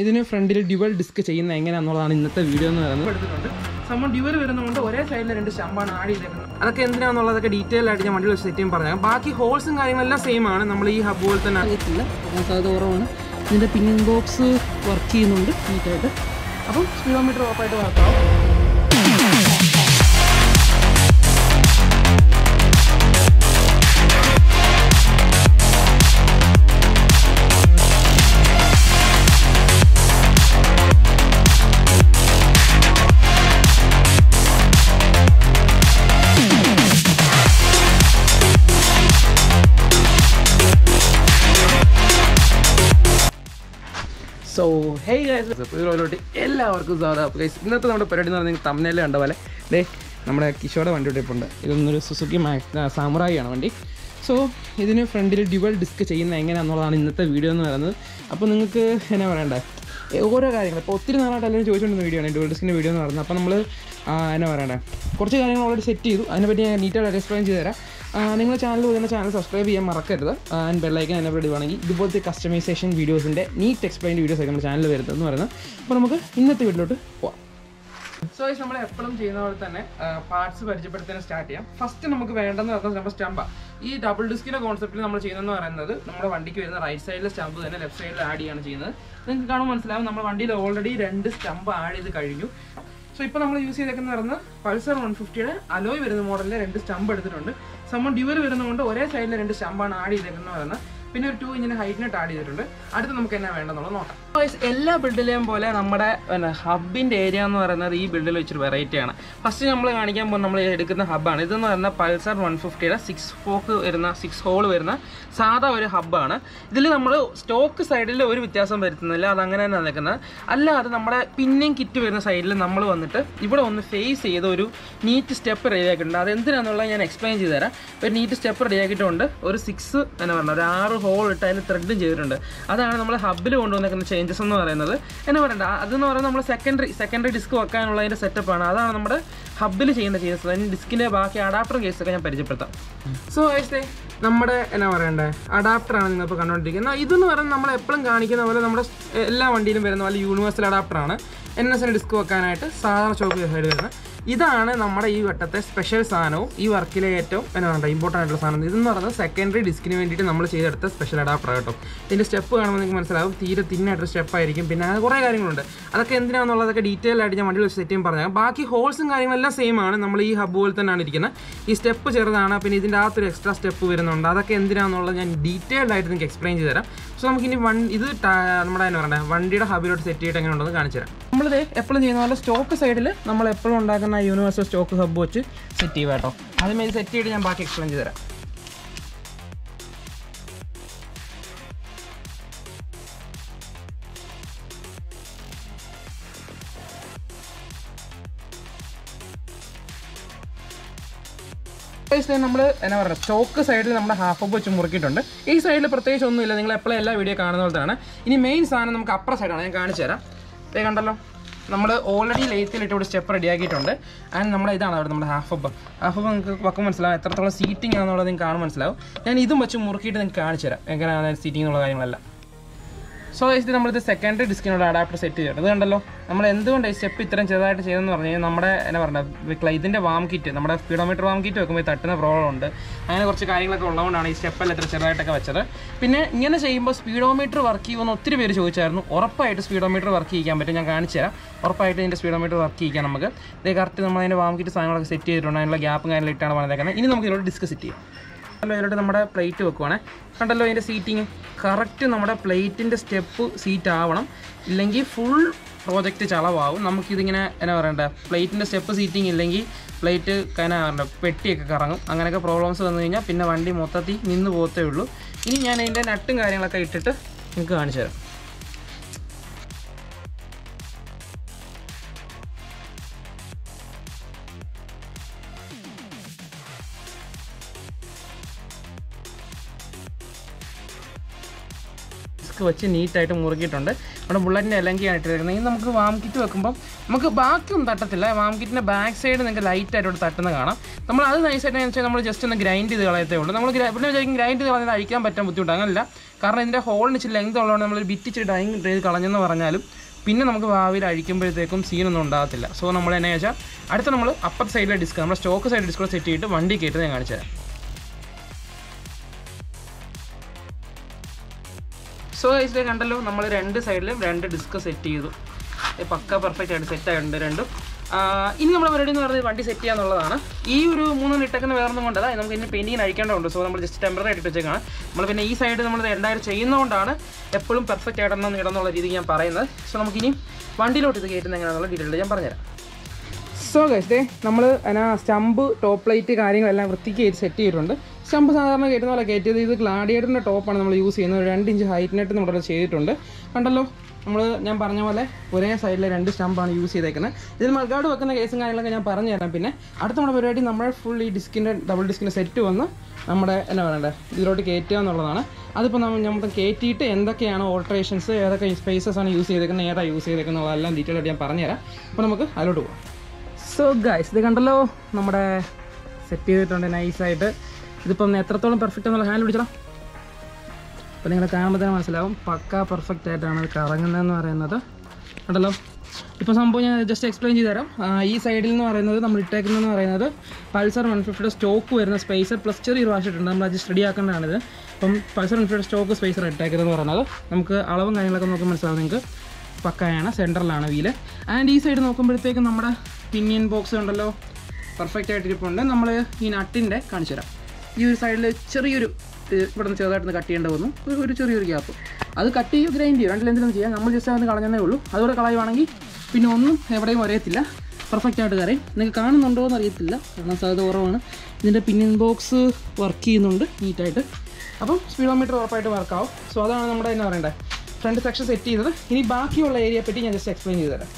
ഇതിനെ ഫ്രണ്ടിൽ dual disk ചെയ്യുന്നത് എങ്ങനെയാണെന്നുള്ളതാണ് ഇന്നത്തെ വീഡിയോ എന്ന് പറയുന്നത്. സംഭവം ഡ്യുവൽ വരുന്നതുകൊണ്ട് ഒരേ സൈഡിൽ രണ്ട് സ്റ്റമ്പാണ് ആഡ് ചെയ്തിരുന്നത്. അതൊക്കെ എന്തിനാണെന്നുള്ളതൊക്കെ ഡീറ്റെയിൽ ആയിട്ട് ഞാൻ വണ്ടിയിൽ സെറ്റ് ചെയ്യാൻ പറഞ്ഞു. ബാക്കി ഹോൾസും കാര്യങ്ങളെല്ലാം സെയിം ആണ്. നമ്മൾ ഈ ഹബ് പോലെ തന്നെ അറിയത്തില്ല, നമുക്ക് അത് കുറവാണ്. ഇതിൻ്റെ പിന്നിങ് ബോക്സ് വർക്ക് ചെയ്യുന്നുണ്ട് നീറ്റായിട്ട്. അപ്പം സ്പീഡോമീറ്റർ ഓഫായിട്ട് വർക്കാവും. സോ ഹേ ഗൈസ്, ഇതിലോട്ട് എല്ലാവർക്കും സ്വാഗതം. അപ്പോൾ ഗൈസ്, ഇന്നത്തെ നമ്മുടെ പരിപാടി എന്ന് പറഞ്ഞാൽ തമിഴ്നാട്ടിൽ കണ്ട പോലെ ഡേ നമ്മുടെ കിഷോടെ വണ്ടി ഇട്ടിട്ടുണ്ട്. ഇതൊന്നൊരു സുസുക്കി സാമുറായി ആണ് വണ്ടി. സോ ഇതിന് ഫ്രണ്ടിൽ ഡ്യുവൽ ഡിസ്ക് ചെയ്യുന്നത് എങ്ങനെയാണെന്നുള്ളതാണ് ഇന്നത്തെ വീഡിയോ എന്ന് പറയുന്നത്. അപ്പോൾ നിങ്ങൾക്ക് എന്നാ പറയണ്ടേ, ഓരോ കാര്യങ്ങൾ ഇപ്പോൾ ഒത്തിരി നാളായിട്ട് എല്ലാവരും ചോദിച്ചുകൊണ്ടിരുന്ന വീഡിയോ ആണ് ഡ്യുവൽ ഡിസ്കിൻ്റെ വീഡിയോ എന്ന് പറയുന്നത്. അപ്പോൾ നമ്മൾ എന്നാ പറയണ്ടേ, കുറച്ച് കാര്യങ്ങൾ ഓൾറെഡി സെറ്റ് ചെയ്തു. അതിനെപ്പറ്റി ഞാൻ നീറ്റായിട്ട് എക്സ്പ്ലെയിൻ ചെയ്ത് തരാം. നിങ്ങൾ ചാനൽ പോകുന്ന ചാനൽ സബ്സ്ക്രൈബ് ചെയ്യാൻ മറക്കരുത്. ആൻഡ് ബെല്ലൈക്കൻ എന്നെ ഇടുവാണെങ്കിൽ ഇതുപോലത്തെ കസ്റ്റമൈസേഷൻ വീഡിയോസിൻ്റെ നീറ്റ് എക്സ്പ്ലെയിൻഡ് വീഡിയോസ് ഒക്കെ നമ്മുടെ ചാനൽ വരുന്നതെന്ന് പറയുന്നത്. അപ്പോൾ നമുക്ക് ഇന്നത്തെ വീഡിയോയിലോട്ട് പോവാം. സോ ഗൈസ്, നമ്മൾ എപ്പോഴും ചെയ്യുന്ന പോലെ തന്നെ പാർട്സ് പരിചയപ്പെടുത്തുന്ന സ്റ്റാർട്ട് ചെയ്യാം. ഫസ്റ്റ് നമുക്ക് വേണ്ടതെന്ന് പറഞ്ഞാൽ നമ്മുടെ സ്റ്റമ്പാണ്. ഈ ഡബിൾ ഡിസ്കിൻ്റെ കോൺസെപ്റ്റിൽ നമ്മൾ ചെയ്യുന്നതെന്ന് പറയുന്നത് നമ്മുടെ വണ്ടിക്ക് വരുന്ന റൈറ്റ് സൈഡിലെ സ്റ്റമ്പ് തന്നെ ലെഫ്റ്റ് സൈഡിൽ ആഡ് ചെയ്യാണ് ചെയ്യുന്നത്. നിങ്ങൾക്ക് കാണുമ്പോൾ മനസ്സിലാവും നമ്മുടെ വണ്ടിയിൽ ഓൾറെഡി രണ്ട് സ്റ്റമ്പ് ആഡ് ചെയ്ത് കഴിഞ്ഞു. സോ ഇപ്പോൾ നമ്മൾ യൂസ് ചെയ്തേക്കുന്ന പറയുന്നത് പൾസർ 150യുടെ അലോയ് വരുന്ന മോഡലിലെ രണ്ട് സ്റ്റമ്പ് എടുത്തിട്ടുണ്ട്. സംഭവം ഡ്യുവൽ വരുന്നതുകൊണ്ട് ഒരേ സൈഡിലെ രണ്ട് സ്റ്റമ്പാണ് ആഡ് ചെയ്തേക്കുന്നത് പറയുന്നത്. പിന്നെ ഒരു 2 ഇഞ്ചിന് ഹൈറ്റിനായിട്ട് ആഡ് ചെയ്തിട്ടുണ്ട്. അടുത്ത് നമുക്ക് എന്നാ വേണ്ടെന്നുള്ളത് നോക്കാം. എല്ലാ ബിൽഡിലെയും പോലെ നമ്മുടെ ഹബിൻ്റെ ഏരിയ എന്ന് പറയുന്നത് ഈ ബിൽഡിൽ വെച്ചൊരു വെറൈറ്റിയാണ്. ഫസ്റ്റ് നമ്മൾ കാണിക്കാൻ പോകുന്ന നമ്മൾ എടുക്കുന്ന ഹബ്ബാണ്. ഇതെന്ന് പറയുന്നത് പൾസർ 150യുടെ 6 ഫോക്ക് വരുന്ന 6 ഹോൾ വരുന്ന സാധാ ഒരു ഹബ്ബാണ്. ഇതിൽ നമ്മൾ സ്റ്റോക്ക് സൈഡിൽ ഒരു വ്യത്യാസം വരുത്തുന്നില്ല, അതങ്ങനെ തന്നെ നിൽക്കുന്നത്. അല്ലാതെ നമ്മുടെ പിന്നെയും കിറ്റ് വരുന്ന സൈഡിൽ നമ്മൾ വന്നിട്ട് ഇവിടെ ഒന്ന് ഫേസ് ചെയ്ത് ഒരു നീറ്റ് സ്റ്റെപ്പ് റെഡിയാക്കിയിട്ടുണ്ട്. അതെന്തിനാണെന്നുള്ളത് ഞാൻ എക്സ്പ്ലെയിൻ ചെയ്ത് തരാം. ഒരു നീറ്റ് സ്റ്റെപ്പ് റെഡിയാക്കിയിട്ടുണ്ട്. ഒരു 6 ഒരു 6 ഹോൾ ഇട്ട് അതിന് ത്രെഡും ചെയ്തിട്ടുണ്ട്. അതാണ് നമ്മൾ ഹബ്ബിൽ കൊണ്ടുവന്നിരിക്കുന്ന ചേഞ്ചസ് എന്ന് പറയുന്നത്. എന്നാ പറയണ്ട, അതെന്ന് പറയുന്നത് നമ്മൾ സെക്കൻഡറി ഡിസ്ക് വെക്കാനുള്ളതിൻ്റെ സെറ്റപ്പാണ്. അതാണ് നമ്മുടെ ഹബ്ബിൽ ചെയ്യുന്ന ചേഞ്ചസ്. അതിന് ഡിസ്കിൻ്റെ ബാക്കി അഡാപ്റ്റർ കേസൊക്കെ ഞാൻ പരിചയപ്പെടുത്താം. സോ ഗൈസ്, നമ്മുടെ എന്നാ പറയണ്ടേ അഡാപ്റ്ററാണ് നിങ്ങളിപ്പോൾ കണ്ടുകൊണ്ടിരിക്കുന്നത്. ഇതെന്ന് പറയുന്നത് നമ്മൾ എപ്പോഴും കാണിക്കുന്ന പോലെ നമ്മുടെ എല്ലാ വണ്ടിയിലും വരുന്ന പോലെ യൂണിവേഴ്സൽ അഡാപ്റ്ററാണ്. NS ഡിസ്ക് വെക്കാനായിട്ട് സാധാരണ ചോക്ക് സൈഡ് വരുന്നത്. ഇതാണ് നമ്മുടെ ഈ വട്ടത്തെ സ്പെഷ്യൽ സാധനവും ഈ വർക്കിലെ ഏറ്റവും എന്നാ വേണ്ട ഇമ്പോർട്ടൻ്റ് ആയിട്ടുള്ള സാധനം. ഇതെന്ന് പറയുന്നത് സെക്കൻഡറി ഡിസ്കിന് വേണ്ടിയിട്ട് നമ്മൾ ചെയ്തെടുത്ത സ്പെഷ്യൽ അഡാപ്റ്റർ കേട്ടോ. ഇതിൻ്റെ സ്റ്റെപ്പ് കാണുമ്പോൾ നിങ്ങൾക്ക് മനസ്സിലാവും തീരെ തിന്നായിട്ടൊരു സ്റ്റെപ്പായിരിക്കും. പിന്നെ അത് കുറേ കാര്യങ്ങളുണ്ട്. അതൊക്കെ എന്തിനാണെന്നുള്ളതൊക്കെ ഡീറ്റെയിൽ ആയിട്ട് ഞാൻ വണ്ടിയിൽ സെറ്റ് ചെയ്യാൻ പറഞ്ഞാൽ ബാക്കി ഹോൾസും കാര്യങ്ങളെല്ലാം സെയിം ആണ്. നമ്മൾ ഈ ഹബ് പോലെ തന്നെയാണ് ഇരിക്കുന്നത്. ഈ സ്റ്റെപ്പ് ചെറുതാണ്. പിന്നെ ഇതിൻ്റെ അകത്തൊരു എക്സ്ട്രാ സ്റ്റെപ്പ് വരുന്നുണ്ട്. അതൊക്കെ എന്തിനാണെന്നുള്ളത് ഞാൻ ഡീറ്റെയിൽഡ് ആയിട്ട് നിങ്ങൾക്ക് എക്സ്പ്ലെയിൻ ചെയ്ത് തരാം. സോ നമുക്കിനി ഇത് നമ്മുടെ എന്നാ പറയണ്ടേ വണ്ടിയുടെ ഹബിലോട്ട് സെറ്റ് ചെയ്തിട്ട് എങ്ങനെ ഉണ്ടെന്ന് കാണിച്ചു തരാം. നമ്മളിത് എപ്പോഴും ചെയ്യുന്ന പോലെ സ്റ്റോക്ക് സൈഡിൽ നമ്മൾ എപ്പോഴും ഉണ്ടാക്കുന്ന യൂണിവേഴ്സൽ സ്റ്റോക്ക് ഹബ്ബ് വെച്ച് സെറ്റ് ചെയ്യുക കേട്ടോ. അതുമേ സെറ്റ് ചെയ്തിട്ട് ഞാൻ ബാക്കി എക്സ്പ്ലെയിൻ ചെയ്ത് തരാം. നമ്മൾ എന്നാ പറയുക സ്റ്റോക്ക് സൈഡിൽ നമ്മുടെ ഹാഫ് അപ്പ് വെച്ച് മുറുക്കിയിട്ടുണ്ട്. ഈ സൈഡിൽ പ്രത്യേകിച്ച് ഒന്നുമില്ല. നിങ്ങൾ എപ്പോഴും എല്ലാ വീഡിയോ കാണുന്ന പോലത്തെയാണ്. ഇനി മെയിൻ സാധനം നമുക്ക് അപ്പുറ സൈഡാണ്. ഞാൻ കാണിച്ചു തരാം. ഇതേ കണ്ടല്ലോ, നമ്മൾ ഓൾറെഡി ലേത്തിലിട്ട് ഇവിടെ സ്റ്റെപ്പ് റെഡിയാക്കിയിട്ടുണ്ട്. ആൻഡ് നമ്മുടെ ഇതാണ് അവിടെ നമ്മുടെ ഹാഫ് അപ്പ് നിങ്ങൾക്ക് വക്കം മനസ്സിലാവും. എത്രത്തോളം സീറ്റിംഗ് ആണെന്നുള്ളത് നിങ്ങൾക്ക് കാണാൻ മനസ്സിലാവും. ഞാൻ ഇതും വെച്ച് മുറുക്കിയിട്ട് നിങ്ങൾക്ക് കാണിച്ചു തരാം എങ്ങനെയാണ് സീറ്റിംഗ് എന്നുള്ള കാര്യങ്ങളെല്ലാം. സോ ഇത് നമ്മളിത് സെക്കൻഡറി ഡിസ്കിനുള്ള അഡാപ്റ്റർ സെറ്റ് ചെയ്തിട്ടുണ്ട്. ഇത് കണ്ടല്ലോ നമ്മൾ എന്തുകൊണ്ട് ഈ സ്റ്റെപ്പ് ഇത്രയും ചെറുതായിട്ട് ചെയ്തെന്ന് പറഞ്ഞു കഴിഞ്ഞാൽ നമ്മുടെ എന്നാ പറഞ്ഞത് ഇതിൻ്റെ വാം കിറ്റ് നമ്മുടെ സ്പീഡോമീറ്റർ വാം കിറ്റ് വെക്കുമ്പോൾ തട്ടുന്ന പ്രോബ്ലം ഉണ്ട്. അങ്ങനെ കുറച്ച് കാര്യങ്ങളൊക്കെ ഉള്ളതുകൊണ്ടാണ് ഈ സ്റ്റെപ്പെല്ലാം ഇത്ര ചെറുതായിട്ടൊക്കെ വെച്ചത്. പിന്നെ ഇങ്ങനെ ചെയ്യുമ്പോൾ സ്പീഡോമീറ്റർ വർക്ക് ചെയ്യുമെന്ന് ഒത്തിരി പേര് ചോദിച്ചായിരുന്നു. ഉറപ്പായിട്ട് സ്പീഡോമീറ്റർ വർക്ക് ചെയ്യാൻ പറ്റും. ഞാൻ കാണിച്ചു തരാം. ഉറപ്പായിട്ട് ഇതിൻ്റെ സ്പീഡോമീറ്റർ വർക്ക് ചെയ്യാൻ നമുക്ക് ഇത് കറക്റ്റ് നമ്മൾ അതിൻ്റെ വാം കിറ്റ് സാധനങ്ങളൊക്കെ സെറ്റ് ചെയ്തിട്ടുണ്ട്. അതിനുള്ള ഗ്യാപ്പും കാര്യങ്ങളും ഇട്ടാണ് പറഞ്ഞേക്കുന്നത്. ഇനി നമുക്ക് ഇതിനോട് ഡിസ്കസ് ചെയ്യാം. കണ്ടല്ലോ ഇതിലോട്ട് നമ്മുടെ പ്ലേറ്റ് വെക്കുവാണേ. കണ്ടല്ലോ ഇതിൻ്റെ സീറ്റിങ് കറക്റ്റ് നമ്മുടെ പ്ലേറ്റിൻ്റെ സ്റ്റെപ്പ് സീറ്റ് ആവണം. ഇല്ലെങ്കിൽ ഫുൾ പ്രോജക്റ്റ് ചളവാകും. നമുക്കിതിങ്ങനെ എന്നാ പറയണ്ടേ പ്ലേറ്റിൻ്റെ സ്റ്റെപ്പ് സീറ്റിങ് ഇല്ലെങ്കിൽ പ്ലേറ്റ് എന്നാ പറയണ്ട പെട്ടിയൊക്കെ കറങ്ങും. അങ്ങനെയൊക്കെ പ്രോബ്ലംസ് വന്നു കഴിഞ്ഞാൽ പിന്നെ വണ്ടി മൊത്തത്തിൽ നിന്ന് പോകത്തേ ഉള്ളൂ. ഇനി ഞാൻ ഇതിൻ്റെ നട്ടും കാര്യങ്ങളൊക്കെ ഇട്ടിട്ട് നിങ്ങൾക്ക് കാണിച്ചു തരാം. വെച്ച് നീറ്റായിട്ട് മുറുക്കിയിട്ടുണ്ട്. പിന്നെ നമുക്ക് വാവിൽ അഴിക്കുമ്പോഴേക്കും സീൻ ഒന്നും ഉണ്ടാവില്ല സോ നമ്മൾ എന്നെ വെച്ചാൽ അടുത്ത നമ്മൾ അപ്പർ സൈഡിലെ ഡിസ്ക് നമ്മുടെ സ്റ്റോക്ക് സൈഡ് ഡിസ്ക് സെറ്റ് ചെയ്തിട്ട് വണ്ടി കേറ്റി ഞാൻ കാണിച്ചു തരാം സോ ഇതിൽ കണ്ടല്ലോ നമ്മൾ രണ്ട് സൈഡിലും രണ്ട് ഡിസ്ക് സെറ്റ് ചെയ്തു പക്ക പെർഫെക്റ്റ് ആയിട്ട് സെറ്റ് ആയിട്ടുണ്ട് രണ്ടും ഇനി നമ്മൾ പരിപാടി എന്ന് പറഞ്ഞാൽ വണ്ടി സെറ്റ് ചെയ്യാന്നുള്ളതാണ് ഈ ഒരു മൂന്നെണ്ണം ഇട്ടേക്കുന്ന വേറൊന്നും കൊണ്ടല്ല നമുക്ക് ഇതിന് പെയിൻറ്റിങ് അഴിക്കേണ്ടതുണ്ട് സോ നമ്മൾ ജസ്റ്റ് ടെമ്പററി ആയിട്ട് വെച്ചേക്കാണ് നമ്മൾ പിന്നെ ഈ സൈഡ് നമ്മൾ എന്തായാലും ചെയ്യുന്നതുകൊണ്ടാണ് എപ്പോഴും പെർഫെക്റ്റ് ആയിട്ടെണ്ണം ഇടുന്നുള്ള രീതിക്ക് ഞാൻ പറയുന്നത് സോ നമുക്കിനി വണ്ടിയിലോട്ട് ഇത് കയറ്റുന്ന എങ്ങനെയാണെന്നുള്ള ഡീറ്റെയിൽ ഞാൻ പറഞ്ഞുതരാം സോ ഗൈസ് നമ്മൾ ആ സ്റ്റമ്പ് ടോപ്പ് ലൈറ്റ് കാര്യങ്ങളെല്ലാം വൃത്തിക്ക് സെറ്റ് ചെയ്തിട്ടുണ്ട് സ്റ്റമ്പ് സാധാരണ കയറ്റുന്ന പോലെ കയറ്റിയത് ഇത് ഗ്ലാഡിയേറ്ററിൻ്റെ ടോപ്പാണ് നമ്മൾ യൂസ് ചെയ്യുന്നത് 2 ഇഞ്ച് ഹൈറ്റിനായിട്ട് നമ്മളവിടെ ചെയ്തിട്ടുണ്ട് കണ്ടല്ലോ നമ്മൾ ഞാൻ പറഞ്ഞ പോലെ ഒരേ സൈഡിലെ രണ്ട് സ്റ്റമ്പാണ് യൂസ് ചെയ്തേക്കുന്നത് ഇതിൽ മൾഗാർഡ് വെക്കുന്ന കേസും കാര്യങ്ങളൊക്കെ ഞാൻ പറഞ്ഞു തരാം പിന്നെ അടുത്ത നമ്മുടെ പരിപാടി നമ്മൾ ഫുൾ ഈ ഡിസ്കിൻ്റെ ഡബിൾ ഡിസ്കിൻ്റെ സെറ്റ് വന്ന് നമ്മുടെ എന്നാ പറയണ്ടേ ഇതിലോട്ട് കയറ്റുക എന്നുള്ളതാണ് അതിപ്പോൾ നമ്മൾ കയറ്റിയിട്ട് എന്തൊക്കെയാണ് ഓൾട്ടറേഷൻസ് ഏതൊക്കെ സ്പേസസ് ആണ് യൂസ് ചെയ്തേക്കുന്നത് ഏതാ യൂസ് ചെയ്തേക്കുന്നതെല്ലാം ഡീറ്റെയിൽ ആയിട്ട് ഞാൻ പറഞ്ഞുതരാം അപ്പോൾ നമുക്ക് അതിലോട്ട് പോകാം സോ ഗൈസ് ഇത് കണ്ടല്ലോ നമ്മുടെ സെറ്റ് ചെയ്തിട്ടുണ്ട് നൈസായിട്ട് ഇതിപ്പം എത്രത്തോളം പെർഫെക്റ്റ് എന്നുള്ള ഹാൻഡ് പിടിച്ചോ അപ്പോൾ നിങ്ങൾ കാണുമ്പോൾ തന്നെ മനസ്സിലാവും പക്കാ പെർഫെക്റ്റ് ആയിട്ടാണ് അത് കറങ്ങുന്നതെന്ന് പറയുന്നത് ഉണ്ടല്ലോ ഇപ്പോൾ സംഭവം ഞാൻ ജസ്റ്റ് എക്സ്പ്ലെയിൻ ചെയ്തു തരാം ഈ സൈഡിൽ നിന്ന് പറയുന്നത് നമ്മൾ ഇട്ടേക്കുന്നതെന്ന് പറയുന്നത് പൾസർ 150 സ്റ്റോക്ക് വരുന്ന സ്പേസർ പ്ലസ് ചെറിയൊരു വാശിട്ടുണ്ട് നമ്മൾ അത് റെഡി ആക്കേണ്ടതാണിത് അപ്പം പൾസർ 150 സ്റ്റോക്ക് സ്പേസർ ഇട്ടേക്കുന്നതെന്ന് പറയുന്നത് നമുക്ക് അളവും കാര്യങ്ങളൊക്കെ നോക്കാൻ മനസ്സിലാവും നിങ്ങൾക്ക് പക്കയാണ് സെൻറ്ററിലാണ് വീല് ആൻഡ് ഈ സൈഡ് നോക്കുമ്പോഴത്തേക്കും നമ്മുടെ പിനിയൻ ബോക്സ് ഉണ്ടല്ലോ പെർഫെക്റ്റ് ആയിട്ടിരിപ്പുണ്ട് നമ്മൾ ഈ നട്ടിൻ്റെ കാണിച്ചു തരാം ഈ ഒരു സൈഡിൽ ചെറിയൊരു ഇവിടെ നിന്ന് ചെറുതായിട്ടൊന്ന് കട്ട് ചെയ്യേണ്ട വന്നു ഒരു ചെറിയൊരു ഗ്യാപ്പ് അത് കട്ട് ചെയ്യുക ഗ്രൈൻഡ് ചെയ്യുക രണ്ടിലെന്തിനും ചെയ്യാം നമ്മൾ ജസ്റ്റ് അതിന് കളഞ്ഞതേ ഉള്ളൂ അതുകൂടെ കളയുവാണെങ്കിൽ പിന്നെ ഒന്നും എവിടെയും അറിയത്തില്ല പെർഫെക്റ്റ് ആയിട്ട് കയറി നിങ്ങൾക്ക് കാണുന്നുണ്ടോ എന്ന് അറിയത്തില്ല കാരണം സാധ്യത കുറവാണ് ഇതിൻ്റെ പിന്നിൻ ബോക്സ് വർക്ക് ചെയ്യുന്നുണ്ട് നീറ്റായിട്ട് അപ്പം സ്പീഡോമീറ്റർ ഉറപ്പായിട്ട് വർക്കാവും സോ അതാണ് നമ്മുടെ എന്നാ പറയണ്ടേ ഫ്രണ്ട് സെക്ഷൻ സെറ്റ് ചെയ്തത് ഇനി ബാക്കിയുള്ള ഏരിയയെ പറ്റി ഞാൻ ജസ്റ്റ് എക്സ്പ്ലെയിൻ ചെയ്തു തരാം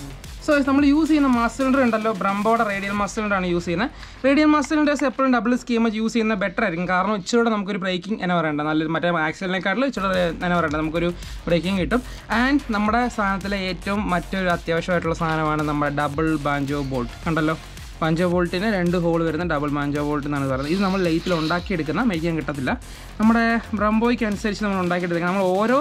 സോ നമ്മൾ യൂസ് ചെയ്യുന്ന മാസ് സിലിണ്ടർ ഉണ്ടല്ലോ ബ്രംബോയുടെ റേഡിയൽ മാസ് സിലിണ്ടറാണ് യൂസ് ചെയ്യുന്നത് റേഡിയൽ മാസ് സിലിണ്ടേഴ്സ് എപ്പോഴും ഡബിൾ സ്കീം യൂസ് ചെയ്യുന്നത് ബെറ്റർ ആയിരിക്കും കാരണം ഇച്ചിലൂടെ നമുക്കൊരു ബ്രേക്കിംഗ് എന്നാ പറയേണ്ട നല്ലൊരു മറ്റേ ആക്സിലിനേക്കാട്ടിലും ഇച്ചിലൂടെ എന്നാ പറയേണ്ട നമുക്കൊരു ബ്രേക്കിംഗ് കിട്ടും ആൻഡ് നമ്മുടെ സാധനത്തിലെ ഏറ്റവും മറ്റൊരു അത്യാവശ്യമായിട്ടുള്ള സാധനമാണ് നമ്മുടെ ഡബിൾ ബാഞ്ചോ ബോൾട്ട് കണ്ടല്ലോ ബാഞ്ചോ ബോൾട്ടിന് 2 ഹോൾ വരുന്ന ഡബിൾ ബാഞ്ചോ ബോൾട്ട് എന്നാണ് പറയുന്നത് ഇത് നമ്മൾ ലേറ്റിൽ ഉണ്ടാക്കിയെടുക്കുന്ന മേക്കാൻ കിട്ടത്തില്ല നമ്മുടെ ബ്രംബോയ്ക്ക് അനുസരിച്ച് നമ്മൾ ഉണ്ടാക്കിയെടുക്കുക നമ്മൾ ഓരോ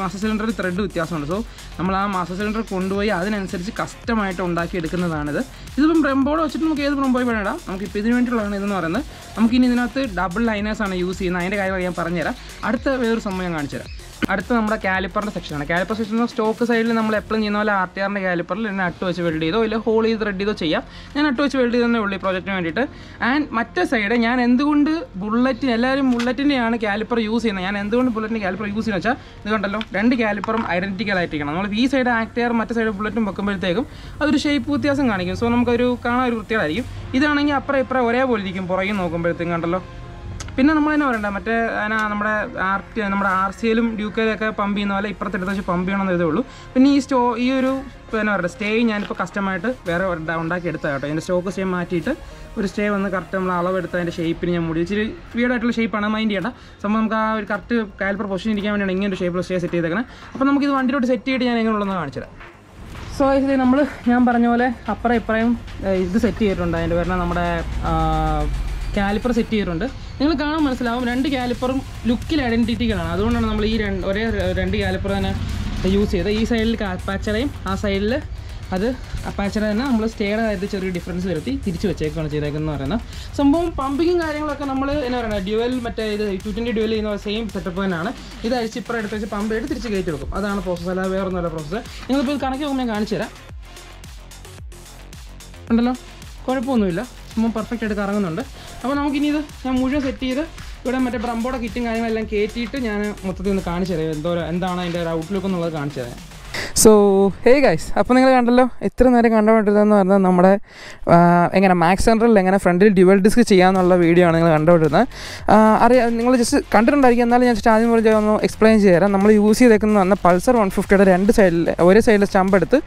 മാസ്റ്റർ സിലിണ്ടറിൽ ത്രെഡ് വ്യത്യാസമുണ്ട് സോ നമ്മൾ ആ മാസ്റ്റർ സിലിണ്ടർ കൊണ്ടുപോയി അതിനനുസരിച്ച് കസ്റ്റമായിട്ട് ഉണ്ടാക്കിയെടുക്കുന്നതാണിത് ഇതിപ്പം ബ്രംബോഡ് വെച്ചിട്ട് നമുക്ക് ഏത് ബ്രംബോയി വേണ്ട നമുക്കിപ്പോൾ ഇതിന് വേണ്ടിയിട്ടുള്ളതാണ് ഇതെന്ന് പറയുന്നത് നമുക്കിനി ഇതിനകത്ത് ഡബിൾ ലൈനേഴ്സാണ് യൂസ് ചെയ്യുന്നത് അതിൻ്റെ കാര്യങ്ങൾ ഞാൻ പറഞ്ഞുതരാം അടുത്ത വേറൊരു സംഭവം ഞാൻ കാണിച്ചു തരാം അടുത്ത നമ്മുടെ കാലിപ്പറിൻ്റെ സെക്ഷനാണ് കാലിപ്പർ സെക്ഷൻ സ്റ്റോക്ക് സൈഡിൽ നമ്മൾ എപ്പോഴും ചെയ്യുന്ന പോലെ ആർ ടി ആറിൻ്റെ കാലിപ്പറിൽ എന്നെ അട്ട് വെച്ച് വെൽഡ് ചെയ്തോ ഇല്ല ഹോൾ ചെയ്ത് ത്രെഡ് ചെയ്തോ ചെയ്യാം ഞാൻ അട്ട് വെച്ച് വെൽഡ് ചെയ്തതന്നെ ഉള്ളൂ ഈ പ്രോജക്റ്റിന് വേണ്ടിയിട്ട് ആൻഡ് മറ്റേ സൈഡ് ഞാൻ എന്തുകൊണ്ട് ബുള്ളറ്റ് എല്ലാവരും ബുള്ളറ്റിൻ്റെയാണ് കാലിപ്പർ യൂസ് ചെയ്യുന്നത് ഞാൻ എന്തുകൊണ്ട് ബുള്ളറ്റിൻ്റെ കാലിപ്പർ യൂസ് ചെയ്യുന്നത് വെച്ചാൽ ഇതുകൊണ്ടല്ലോ രണ്ട് കാലിപ്പറും ഐഡൻറ്റിക്കൽ ആയിട്ടിരിക്കണം നമ്മൾ ഈ സൈഡ് ആർ ടി ആർ മറ്റേ സൈഡ് ബുള്ളറ്റും വെക്കുമ്പോഴത്തേക്കും അതൊരു ഷേപ്പ് വ്യത്യാസം കാണിക്കും സോ നമുക്കൊരു കാണാൻ ഒരു വൃത്തിയായിരിക്കും ഇതാണെങ്കിൽ അപ്പുറം ഇപ്പുറം ഒരേപോലെ ഇരിക്കും പുറകിൽ നോക്കുമ്പോഴത്തേക്കും കണ്ടല്ലോ പിന്നെ നമ്മൾ തന്നെ പറയണ്ട മറ്റേ നമ്മുടെ ആർ സിയിലും ഡ്യൂക്കയിലൊക്കെ പമ്പ് ചെയ്യുന്ന പോലെ ഇപ്പുറത്തെടുത്ത് വെച്ച് പമ്പ് ചെയ്യണമെന്ന് ഇതേ ഉള്ളൂ പിന്നെ ഈ ഒരു പിന്നെ പറയട്ടെ സ്റ്റേ ഞാനിപ്പോൾ കസ്റ്റമായിട്ട് വേറെ ഉണ്ടാക്കിയെടുത്താൽ കേട്ടോ എൻ്റെ സ്റ്റോക്ക് സ്റ്റേ മാറ്റിയിട്ട് ഒരു സ്റ്റേ വന്ന് കറക്റ്റ് നമ്മൾ അളവെടുത്ത് അതിൻ്റെ ഷേപ്പിന് ഞാൻ മുടി ഇച്ചിരി വീടായിട്ടുള്ള ഷേപ്പാണ് മൈൻഡ് ചെയ്യേണ്ട സംഭവം നമുക്ക് ആ ഒരു കറക്റ്റ് കാൽപ്പർ പൊസിഷൻ ഇരിക്കാൻ വേണ്ടിയാണ് ഇങ്ങനെ ഒരു ഷേപ്പിൽ സ്റ്റേ സെറ്റ് ചെയ്തേക്കണം അപ്പോൾ നമുക്കിത് വണ്ടിയിലോട്ട് സെറ്റ് ചെയ്തിട്ട് ഞാൻ എങ്ങനെയുള്ളതെന്ന് കാണിച്ചു തരാം സോ ഇത് നമ്മൾ ഞാൻ പറഞ്ഞ പോലെ അപ്പുറം ഇപ്പുറം ഇത് സെറ്റ് ചെയ്തിട്ടുണ്ട് അതിൻ്റെ പേരാണ് നമ്മുടെ കാലിപ്പർ സെറ്റ് ചെയ്തിട്ടുണ്ട് നിങ്ങൾ കാണാൻ മനസ്സിലാവും രണ്ട് കാലിപ്പറും ലുക്കിൽ ഐഡൻറ്റിറ്റികളാണ് അതുകൊണ്ടാണ് നമ്മൾ ഈ രണ്ട് കാലിപ്പർ തന്നെ യൂസ് ചെയ്തത് ഈ സൈഡിൽ അപ്പാച്ചറയും ആ സൈഡിൽ അത് അപ്പാച്ചറ തന്നെ നമ്മൾ സ്റ്റേയുടെ കാര്യത്തിൽ ചെറിയ ഡിഫറൻസ് വരുത്തി തിരിച്ച് വെച്ചേക്കാണ് ചെയ്തേക്കെന്ന് പറയുന്നത് സംഭവം പമ്പിങ്ങും കാര്യങ്ങളൊക്കെ നമ്മൾ എന്നാ പറയുക ഡ്യുവൽ മറ്റേ ഇത് 220 ഡ്യുവൽ ചെയ്യുന്ന സെയിം സെറ്റപ്പ് തന്നെയാണ് ഇത് അഴിച്ച് ഇപ്പുറം എടുത്ത് വെച്ച് പമ്പ് എടുത്ത് തിരിച്ച് കയറ്റി വെക്കും അതാണ് പ്രോസസ്സ് അല്ലാതെ വേറൊന്നുമല്ല പ്രോസസ്സ് നിങ്ങളിപ്പോൾ ഇത് കണക്ക് നോക്കുമ്പോൾ ഞാൻ കാണിച്ചു തരാം ഉണ്ടല്ലോ കുഴപ്പമൊന്നുമില്ല സംഭവം പെർഫെക്റ്റ് ആയിട്ട് കറങ്ങുന്നുണ്ട് അപ്പോൾ നമുക്കിനി ഇത് ഞാൻ മുഴുവൻ സെറ്റ് ചെയ്ത് ഇവിടെ മറ്റേ ബ്രംബോടെ കിറ്റും കാര്യങ്ങളെല്ലാം കയറ്റിയിട്ട് ഞാൻ മൊത്തത്തിൽ ഒന്ന് കാണിച്ചു തരാം എന്താണ് അതിൻ്റെ ഒരു ഔട്ട്ലുക്ക് എന്നുള്ളത് കാണിച്ചു തരാം സോ ഹേ ഗൈസ് അപ്പോൾ നിങ്ങൾ കണ്ടല്ലോ എത്ര നേരം കണ്ടുകൊണ്ടിരുന്നതെന്ന് പറഞ്ഞാൽ നമ്മുടെ എങ്ങനെ മാക്സ് സെൻറ്ററിൽ എങ്ങനെ ഫ്രണ്ടിൽ ഡ്യുവൽ ഡിസ്ക് ചെയ്യാമെന്നുള്ള വീഡിയോ ആണ് നിങ്ങൾ കണ്ടുകൊണ്ടിരുന്നത് അറിയാം നിങ്ങൾ ജസ്റ്റ് കണ്ടിട്ടുണ്ടായിരിക്കും എന്നാലും ഞാൻ ജസ്റ്റ് ആദ്യം ഒന്ന് എക്സ്പ്ലെയിൻ ചെയ്തു തരാം നമ്മൾ യൂസ് ചെയ്തേക്കുന്നത് പറഞ്ഞാൽ പൾസർ 150 രണ്ട് സൈഡിൽ ഒരേ സൈഡിൽ സ്റ്റമ്പ് എടുത്ത്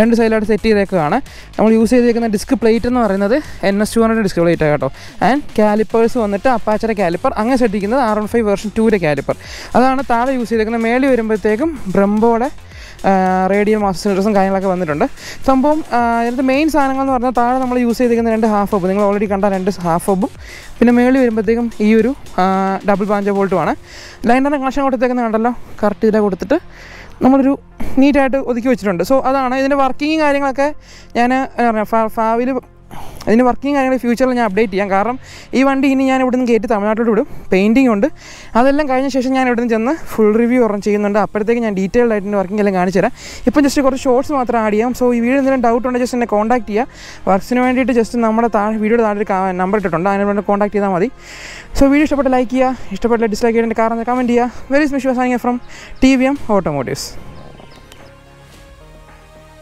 രണ്ട് സൈഡിലായിട്ട് സെറ്റ് ചെയ്തേക്കുകയാണ് നമ്മൾ യൂസ് ചെയ്തേക്കുന്ന ഡിസ്ക് പ്ലേറ്റ് എന്ന് പറയുന്നത് NS 200 ഡിസ്ക് പ്ലേറ്റ് കേട്ടോ ആൻഡ് കാലിപ്പേഴ്സ് വന്നിട്ട് അപ്പാച്ചയുടെ കാലിപ്പർ അങ്ങനെ സെറ്റ് ചെയ്യുന്നത് R15 വേർഷൻ 2-ൻ്റെ കാലിപ്പർ അതാണ് താഴെ യൂസ് ചെയ്തേക്കുന്നത് മേളിൽ വരുമ്പോഴത്തേക്കും ബ്രംബോയുടെ radial master cylinders and Kayanaka Vandanda. Thumbom, the main Sanangal or the Tara, number you say they can end a half of them already content is half of Pinameli, Euro, double banja voltuana. Line and a cushion out of the Kandala, Kartida. Neat at the kitchen. So, Adana is working. I think I working in the future. I update Yankaram. Even I wouldn't get it. Painting on the other language session. I wouldn't full review or change on the upper thing and detailed light and working. If you just got shorts, so you didn't doubt on just in a contact here. Works in a minute, just a number of video number to contact you. So, video should like here, dislike it in the car and the comment here. Where is Mishu signing from TVM Automotives?